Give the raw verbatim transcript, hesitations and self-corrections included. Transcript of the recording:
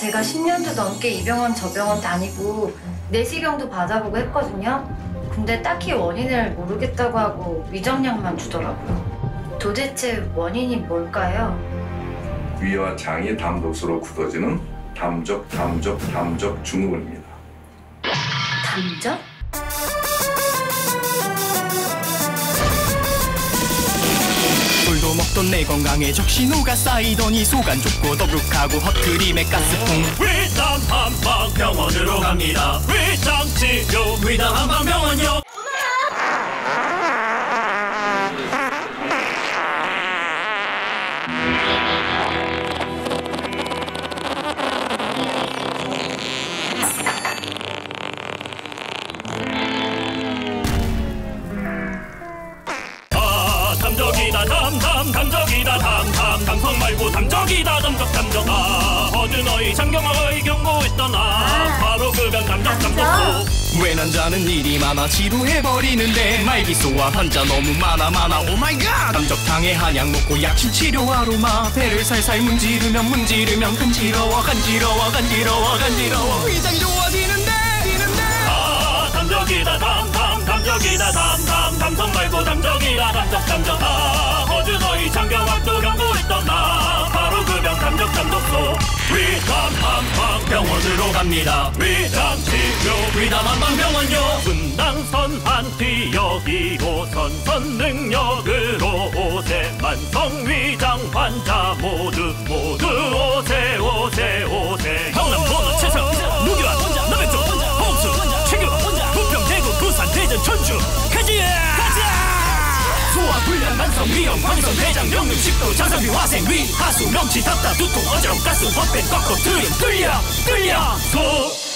제가 십 년도 넘게 이 병원 저 병원 다니고 내시경도 받아보고 했거든요. 근데 딱히 원인을 모르겠다고 하고 위정약만 주더라고요. 도대체 원인이 뭘까요? 위와 장이 담독으로 굳어지는 담적, 담적, 담적 증후군입니다. 담적? 술도 먹던 내 건강에 적신호가 쌓이더니 속안 좁고 더부룩하고 헛그림의 가스통. 위담한방병원으로 갑니다. 위장치료 위담한방병원요. 담적이다 담담 담적이다 담담 담성 말고 담적이다 담적 담적. 아 어느 너희 장경화의 경고했던 아 바로 그변 담적 담적. 왜 난자는 일이 많아 지루해버리는데 말기소와 환자 너무 많아 많아 오마이갓. 담적탕에 한약 먹고 약신 치료 아로마 배를 살살 문지르면 문지르면 간지러워 간지러워 간지러워 간지러워 위장이 좋아지는데 지는데. 아 담적이다 담담 담적이다 담담 담성 말고 담적이다 담적 담적. 아 어제 너희 장경학도 경고했던 나 바로 그 병 담적 담적소. 위담한방병원으로 갑니다. 위담치료 위담한방병원요. 분당선 한티역 이 호선 선릉역으로 오세. 만성위장 환자 모두 모두 오세 오세 오세. 경남 도너 최성 누기와 혼자 남해쪽 혼자 홍수 최규 혼자 부평 대구 부산 대전 전주 가지야 소화불량 만성 위염 만성 대장 역류 식도 장산비 화생 위 하수 명치 답답 두통 어지럼 가슴 헛배 꺾어 들려 들려 들려 소